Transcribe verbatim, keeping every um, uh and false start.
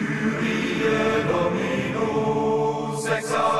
Kyrie Domino, sexae.